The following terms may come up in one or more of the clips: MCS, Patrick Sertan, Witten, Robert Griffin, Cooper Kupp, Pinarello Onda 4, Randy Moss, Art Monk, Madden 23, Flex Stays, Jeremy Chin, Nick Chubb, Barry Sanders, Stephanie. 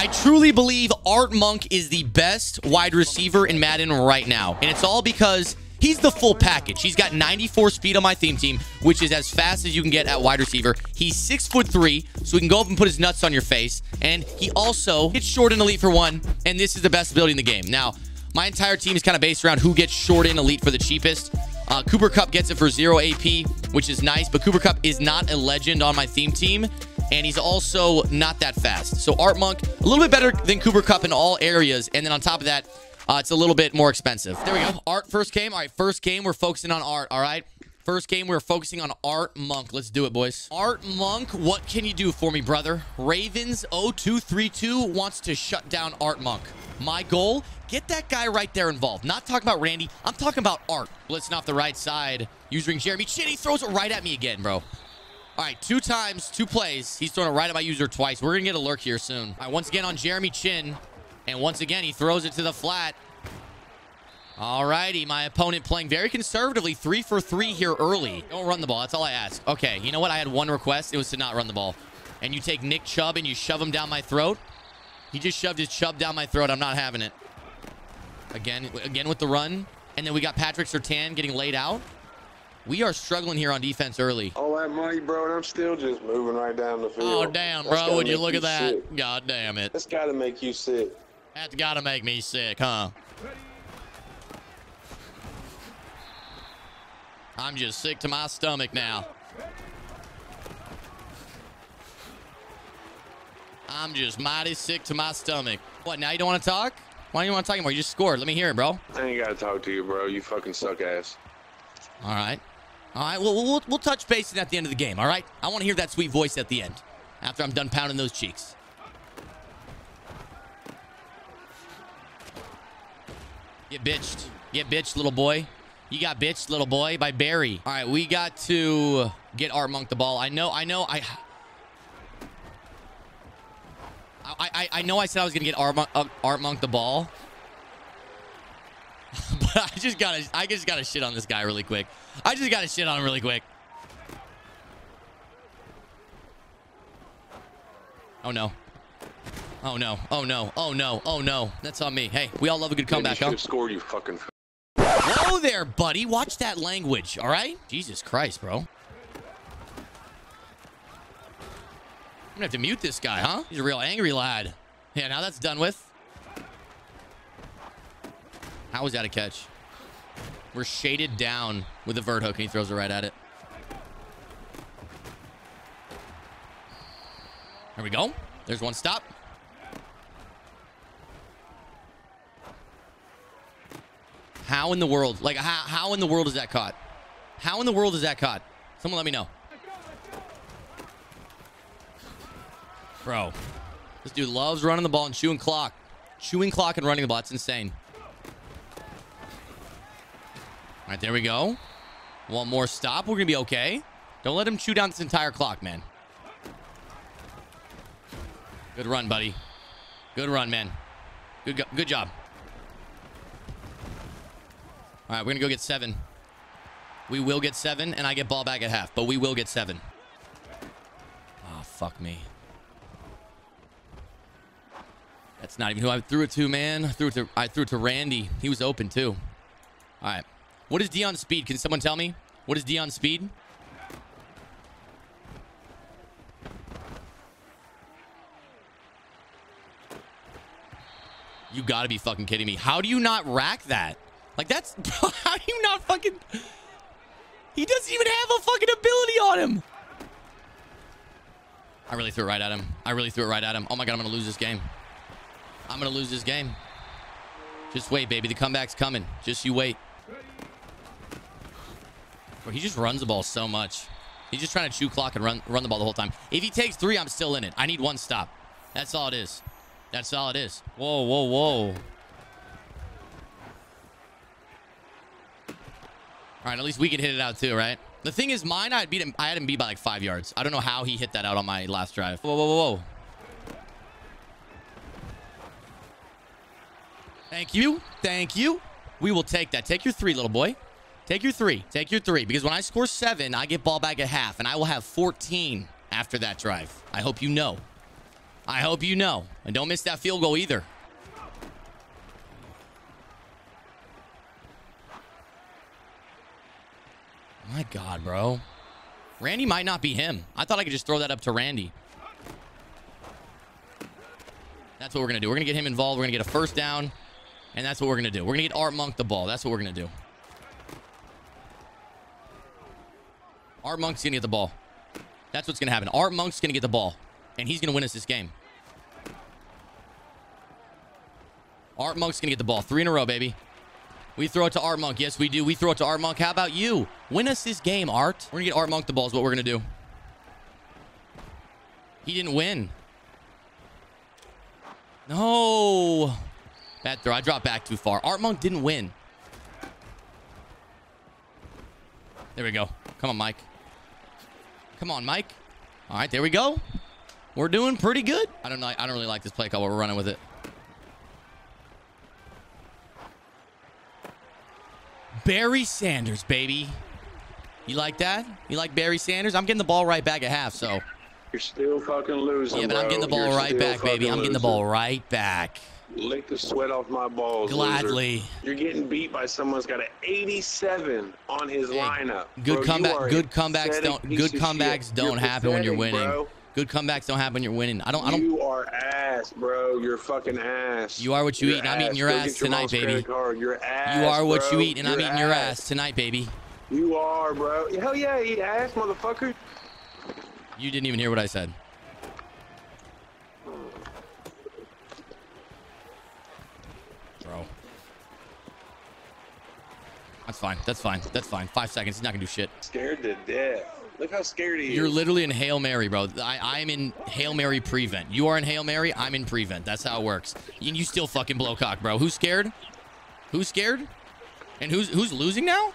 I truly believe Art Monk is the best wide receiver in Madden right now. And it's all because he's the full package. He's got 94 speed on my theme team, which is as fast as you can get at wide receiver. He's 6'3", so he can go up and put his nuts on your face. And he also hits short and elite for one, and this is the best ability in the game. Now, my entire team is kind of based around who gets short and elite for the cheapest. Cooper Kupp gets it for 0 AP, which is nice, but Cooper Kupp is not a legend on my theme team, and he's also not that fast. So Art Monk, a little bit better than Cooper Kupp in all areas, and then on top of that, it's a little bit more expensive. There we go. Art first game. All right, first game, we're focusing on Art, all right? First game, we're focusing on Art Monk. Let's do it, boys. Art Monk, what can you do for me, brother? Ravens 0232 wants to shut down Art Monk. My goal, get that guy right there involved. Not talking about Randy. I'm talking about Art. Blitzing off the right side. Usering Jeremy. Shit, he throws it right at me again, bro. All right, two times, two plays. He's throwing it right at my user twice. We're going to get a lurk here soon. All right, once again on Jeremy Chin. And once again, he throws it to the flat. All righty, my opponent playing very conservatively. 3 for 3 here early. Don't run the ball. That's all I ask. Okay, you know what? I had one request. It was to not run the ball. And you take Nick Chubb and you shove him down my throat. He just shoved his Chubb down my throat. I'm not having it. Again with the run. And then we got Patrick Sertan getting laid out. We are struggling here on defense early. All that money, bro, and I'm still just moving right down the field. Oh, damn, bro. Would you look at that? Sick. God damn it. That's got to make you sick. That's got to make me sick, huh? I'm just sick to my stomach now. I'm just mighty sick to my stomach. What, now you don't want to talk? Why don't you want to talk anymore? You just scored. Let me hear it, bro. I ain't got to talk to you, bro. You fucking suck ass. All right. All right. Well, we'll touch base at the end of the game, all right? I want to hear that sweet voice at the end after I'm done pounding those cheeks. Get bitched. Get bitched, little boy. You got bitched, little boy, by Barry. All right, we got to get Art Monk the ball. I know I said I was going to get Art Monk the ball. But I just got to shit on this guy really quick. I just got to shit on him really quick. Oh, no. Oh, no. Oh, no. Oh, no. Oh, no. That's on me. Hey, we all love a good comeback, huh? Scored, you fucking... Whoa there, buddy. Watch that language, all right? Jesus Christ, bro. I'm gonna have to mute this guy, huh? He's a real angry lad. Yeah, now that's done with. How was that a catch? We're shaded down with a vert hook, and he throws it right at it. There we go. There's one stop. How in the world? Like, how in the world is that caught? How in the world is that caught? Someone let me know. Bro, this dude loves running the ball and chewing clock. Chewing clock and running the ball. It's insane. All right, there we go. One more stop. We're going to be okay. Don't let him chew down this entire clock, man. Good run, buddy. Good run, man. Good job. All right, we're going to go get 7. We will get 7, and I get ball back at half, but we will get 7. Oh, fuck me. That's not even who I threw it to, man. I threw it to Randy. He was open, too. All right. What is Deion's speed? Can someone tell me? What is Deion's speed? You got to be fucking kidding me. How do you not rack that? Like, that's... How do you not fucking... He doesn't even have a fucking ability on him. I really threw it right at him. I really threw it right at him. Oh, my God. I'm going to lose this game. I'm going to lose this game. Just wait, baby. The comeback's coming. Just you wait. Bro, he just runs the ball so much. He's just trying to chew clock and run the ball the whole time. If he takes 3, I'm still in it. I need one stop. That's all it is. That's all it is. Whoa, whoa, whoa. All right, at least we can hit it out too, right? The thing is, mine, I had him beat by like 5 yards. I don't know how he hit that out on my last drive. Whoa, whoa, whoa, whoa. Thank you. Thank you. We will take that. Take your 3, little boy. Take your 3. Take your 3. Because when I score 7, I get ball back at half. And I will have 14 after that drive. I hope you know. I hope you know. And don't miss that field goal either. My God, bro. Randy might not be him. I thought I could just throw that up to Randy. That's what we're going to do. We're going to get him involved. We're going to get a first down. And that's what we're going to do. We're going to get Art Monk the ball. That's what we're going to do. Art Monk's going to get the ball. That's what's going to happen. Art Monk's going to get the ball. And he's going to win us this game. Art Monk's going to get the ball. 3 in a row, baby. We throw it to Art Monk. Yes, we do. We throw it to Art Monk. How about you? Win us this game, Art. We're going to get Art Monk the ball is what we're going to do. He didn't win. No. Bad throw. I dropped back too far. Art Monk didn't win. There we go. Come on, Mike. Come on, Mike. All right, there we go. We're doing pretty good. I don't really like this play call, but we're running with it. Barry Sanders, baby. You like that? You like Barry Sanders? I'm getting the ball right back at half, so. You're still fucking losing, yeah, but bro. I'm getting the ball You're right back, baby. I'm getting the ball right back. Lick the sweat off my balls, gladly. Loser. You're getting beat by someone's got an 87 on his lineup. Good comeback. Good comebacks don't happen when you're winning. Bro. Good comebacks don't happen when you're winning. I don't. You are ass, bro. You're fucking ass. You are what you eat, and I'm eating your ass tonight, baby. You're ass. You are what you eat, and I'm eating your ass tonight, baby. You are, bro. Hell yeah, eat ass, motherfucker. You didn't even hear what I said. Bro. That's fine. That's fine. That's fine. 5 seconds. He's not going to do shit. Scared to death. Look how scared he is. You're literally in Hail Mary, bro. I'm in Hail Mary prevent. You are in Hail Mary. I'm in prevent. That's how it works. You still fucking blow cock, bro. Who's scared? Who's scared? And who's losing now?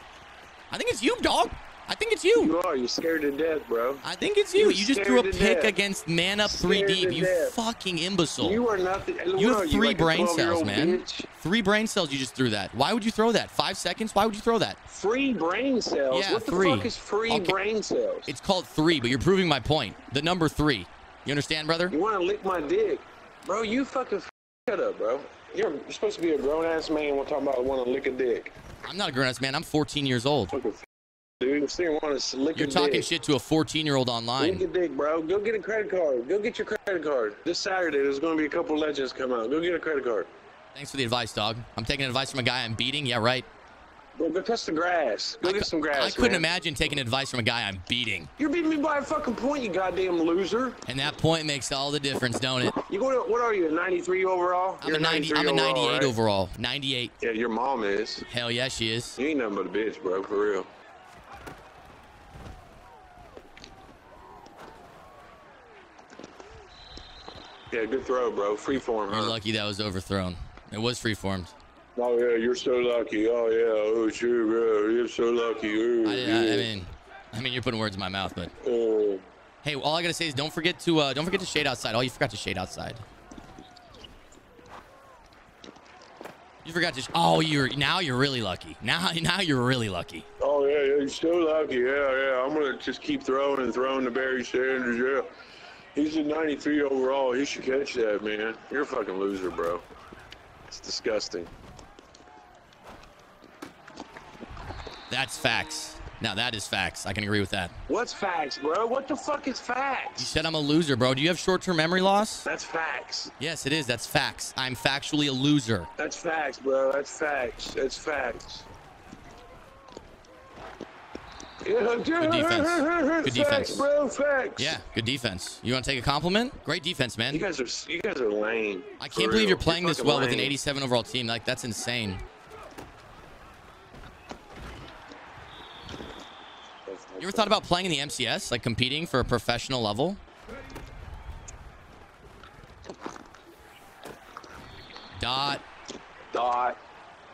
I think it's you, dog. I think it's you. You are. You're scared to death, bro. I think it's you. You just threw a pick against Man Up 3 Deep. You fucking imbecile. You are nothing. You have 3 brain cells, man. Bitch. 3 brain cells you just threw that. Why would you throw that? 5 seconds? Why would you throw that? Free brain cells? Yeah, what the fuck is free brain cells? It's called 3, but you're proving my point. The number 3. You understand, brother? You want to lick my dick. Bro, you fucking shut up, bro. You're supposed to be a grown-ass man when talking about want to lick a dick. I'm not a grown-ass man. I'm 14 years old. Dude, you're talking shit to a 14-year-old online. Lick a dick, bro. Go get a credit card. Go get your credit card. This Saturday, there's going to be a couple legends come out. Go get a credit card. Thanks for the advice, dog. I'm taking advice from a guy I'm beating. Yeah, right. Bro, go touch the grass. Go get some grass, I couldn't imagine taking advice from a guy I'm beating. You're beating me by a fucking point, you goddamn loser. And that point makes all the difference, don't it? You go to, what are you, a 93 overall? I'm a 98 overall. 98. Yeah, your mom is. Hell yeah, she is. You ain't nothing but a bitch, bro, for real. Yeah, good throw, bro. Freeform. You're lucky that was overthrown. It was freeformed. Oh, yeah, you're so lucky. Oh, yeah. Oh, sure, bro. You're so lucky. Oh, I mean, you're putting words in my mouth, but... Oh. Hey, all I got to say is don't forget to shade outside. Oh, you forgot to shade outside. You forgot to... now you're really lucky. Now you're really lucky. Oh, yeah, yeah, you're so lucky. Yeah, yeah. I'm going to just keep throwing and throwing to Barry Sanders, yeah. He's a 93 overall. He should catch that, man. You're a fucking loser, bro. It's disgusting. That's facts. Now, that is facts. I can agree with that. What's facts, bro? What the fuck is facts? You said I'm a loser, bro. Do you have short-term memory loss? That's facts. Yes, it is. That's facts. I'm factually a loser. That's facts, bro. That's facts. That's facts. Good defense. Good defense. Facts, bro, facts. Yeah, good defense. You want to take a compliment? Great defense, man. You guys are lame. I can't believe you're playing this well with an 87 overall team. Like, that's insane. You ever thought about playing in the MCS? Like, competing for a professional level? Dot. Dot.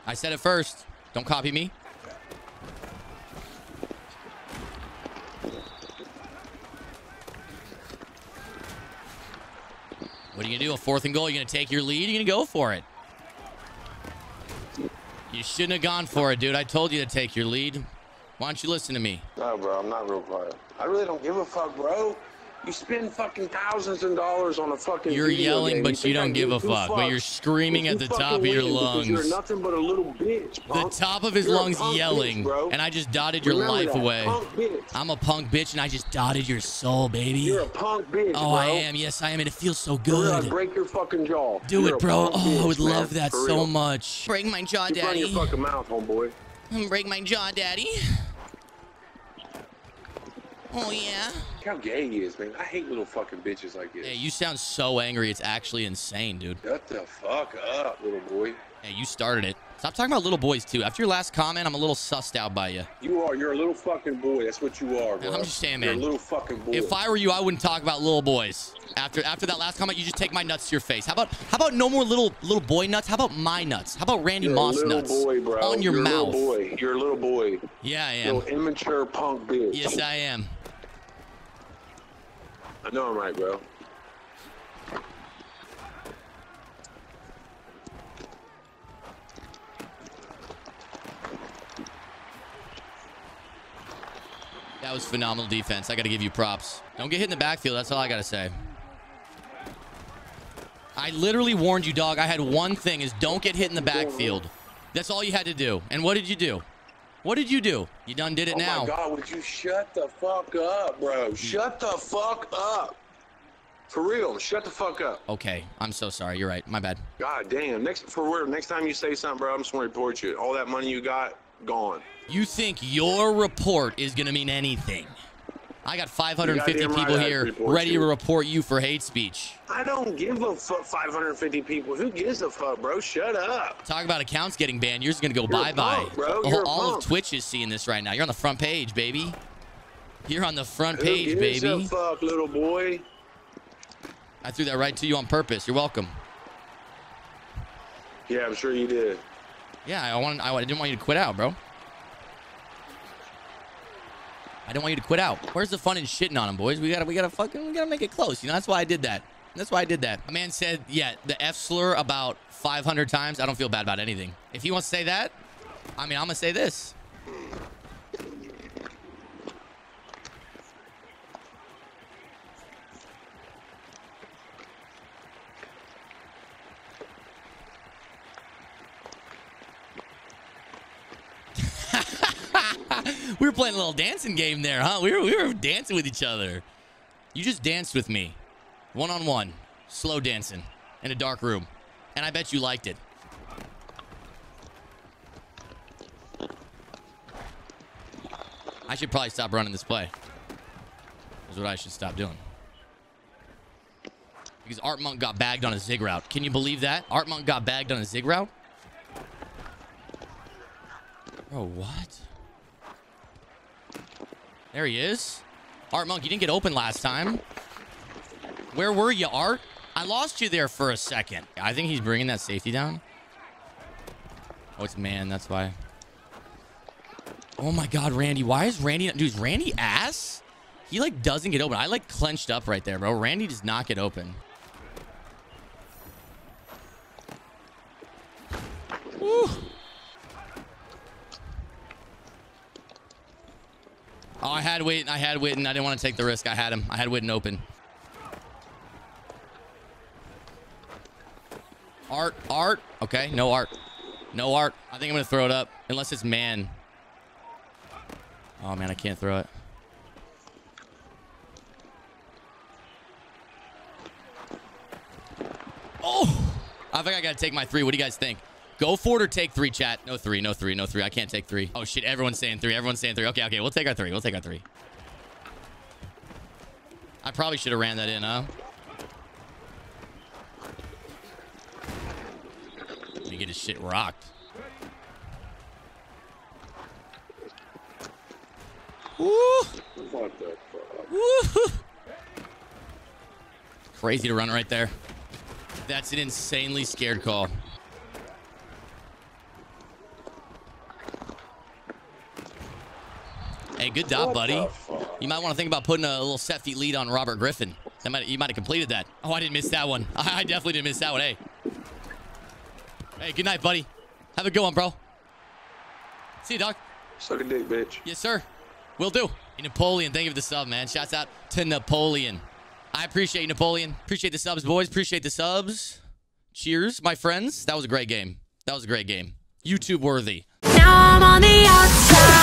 I said it first. Don't copy me. What are you gonna do? A 4th and goal? You're gonna take your lead? You're gonna go for it? You shouldn't have gone for it, dude. I told you to take your lead. Why don't you listen to me? No, bro, I'm not real quiet. I really don't give a fuck, bro. You spend fucking thousands of dollars on a fucking You're yelling, but you don't give a fuck. But you're screaming at the top of your lungs. You're nothing but a little bitch, punk. The top of his lungs yelling, bitch, and I just dotted your life away. I'm a punk bitch, and I just dotted your soul, baby. You're a punk bitch, bro. Oh, I am. Yes, I am, and it feels so good. Break your fucking jaw. Do it, bro. Oh, I would love that so much. Break my jaw, daddy. Keep running your fucking mouth, homeboy. Break my jaw, daddy. Oh, yeah. Look how gay he is, man. I hate little fucking bitches like this. Hey, you sound so angry. It's actually insane, dude. Shut the fuck up, little boy. Hey, you started it. Stop talking about little boys, too. After your last comment, I'm a little sussed out by you. You are. You're a little fucking boy. That's what you are, bro. I'm just saying, man. You're a little fucking boy. If I were you, I wouldn't talk about little boys. After that last comment, you just take my nuts to your face. How about no more little boy nuts? How about my nuts? How about Randy Moss nuts? You're a little boy, bro. On your mouth. You're a little boy. Yeah, I am. Little immature punk bitch. Yes, I am. I know I'm right, bro. That was phenomenal defense. I got to give you props. Don't get hit in the backfield. That's all I got to say. I literally warned you, dog. I had one thing is don't get hit in the backfield. That's all you had to do. And what did you do? What did you do? You done did it now. Oh, my God. Would you shut the fuck up, bro? Shut the fuck up. For real. Shut the fuck up. Okay. I'm so sorry. You're right. My bad. God damn. Next time you say something, bro, I'm just going to report you. All that money you got, gone. You think your report is going to mean anything? I got 550 people here ready to report you for hate speech. I don't give a fuck 550 people. Who gives a fuck, bro? Shut up. Talk about accounts getting banned. Yours is going to go bye-bye. All of Twitch is seeing this right now. You're on the front page, baby. You're on the front page, baby. Who gives a fuck, little boy? I threw that right to you on purpose. You're welcome. Yeah, I'm sure you did. Yeah, I didn't want you to quit out, bro. I don't want you to quit out. Where's the fun in shitting on him, boys? We gotta make it close. You know, that's why I did that. That's why I did that. A man said, yeah, the F slur about 500 times. I don't feel bad about anything. If he wants to say that, I mean, I'm gonna say this. We were playing a little dancing game there, huh? We were dancing with each other. You just danced with me. One-on-one. Slow dancing. In a dark room. And I bet you liked it. I should probably stop running this play. Is what I should stop doing. Because Art Monk got bagged on a zig route. Can you believe that? Art Monk got bagged on a zig route? Bro, what? There he is. Art Monk, you didn't get open last time. Where were you, Art? I lost you there for a second. I think he's bringing that safety down. Oh, it's man. That's why. Oh, my God, Randy. Why is Randy... Dude, is Randy ass? He, like, doesn't get open. I, like, clenched up right there, bro. Randy does not get open. Woo. Oh, I had Witten. I didn't want to take the risk. I had him. I had Witten open. Art. Okay, no art. I think I'm going to throw it up, unless it's man. Oh, man, I can't throw it. Oh, I think I got to take my three. What do you guys think? Go for it or take three, chat. No three. I can't take three. Oh, shit. Everyone's saying three. Okay. We'll take our three. I probably should have ran that in, huh? You get his shit rocked. Woo! Woo! Crazy to run right there. That's an insanely scared call. Hey, good job, buddy. You might want to think about putting a little set feet lead on Robert Griffin. You might have completed that. Oh, I didn't miss that one. I definitely didn't miss that one. Hey, good night, buddy. Have a good one, bro. See you, dog. Suck a dick, bitch. Yes, sir. Will do. Napoleon, thank you for the sub, man. Shouts out to Napoleon. I appreciate you, Napoleon. Appreciate the subs, boys. Appreciate the subs. Cheers, my friends. That was a great game. That was a great game. YouTube worthy. Now I'm on the outside.